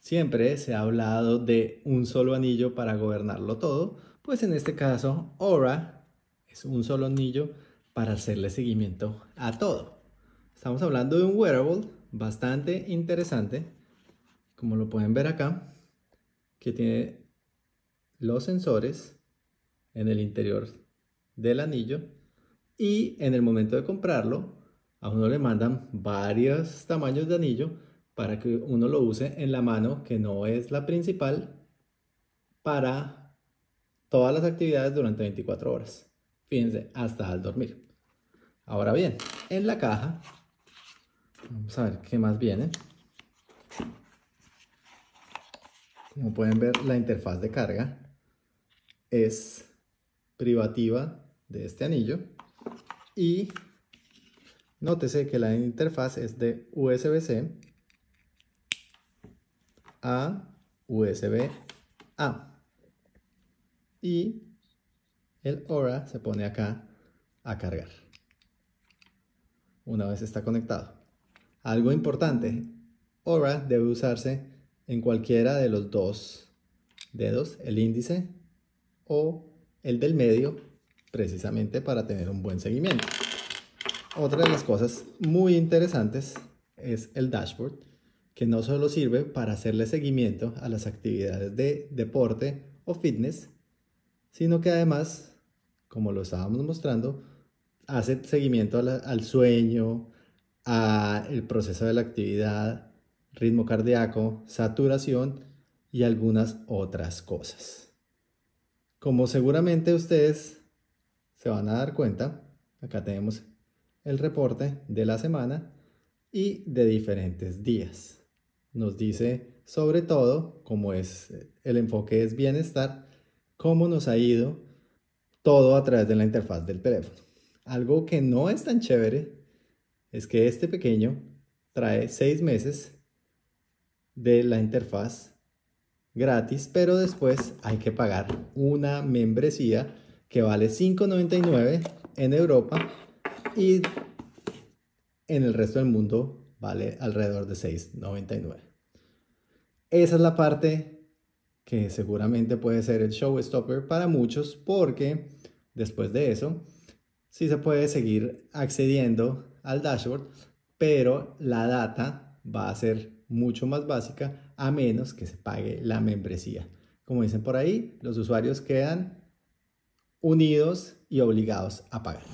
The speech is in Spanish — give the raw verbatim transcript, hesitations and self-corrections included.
Siempre se ha hablado de un solo anillo para gobernarlo todo, pues en este caso Oura es un solo anillo para hacerle seguimiento a todo. Estamos hablando de un wearable bastante interesante, como lo pueden ver acá, que tiene los sensores en el interior del anillo, y en el momento de comprarlo a uno le mandan varios tamaños de anillo para que uno lo use en la mano que no es la principal para todas las actividades durante veinticuatro horas. Fíjense, hasta al dormir. Ahora bien, en la caja, vamos a ver qué más viene. Como pueden ver, la interfaz de carga es privativa de este anillo y nótese que la interfaz es de U S B C a U S B A, y el Oura se pone acá a cargar una vez está conectado. Algo importante: Oura debe usarse en cualquiera de los dos dedos, el índice o el del medio, precisamente para tener un buen seguimiento. Otra de las cosas muy interesantes es el dashboard, que no solo sirve para hacerle seguimiento a las actividades de deporte o fitness, sino que además, como lo estábamos mostrando, hace seguimiento al, al sueño, al proceso de la actividad, ritmo cardíaco, saturación y algunas otras cosas. Como seguramente ustedes se van a dar cuenta, acá tenemos el reporte de la semana y de diferentes días. Nos dice sobre todo, como es el enfoque es bienestar, cómo nos ha ido todo a través de la interfaz del teléfono. Algo que no es tan chévere es que este pequeño trae seis meses de la interfaz gratis, pero después hay que pagar una membresía que vale cinco noventa y nueve en Europa, y en el resto del mundo vale alrededor de seis noventa y nueve. Esa es la parte que seguramente puede ser el showstopper para muchos, porque después de eso sí se puede seguir accediendo al dashboard, pero la data va a ser mucho más básica a menos que se pague la membresía. Como dicen por ahí, los usuarios quedan unidos y obligados a pagar.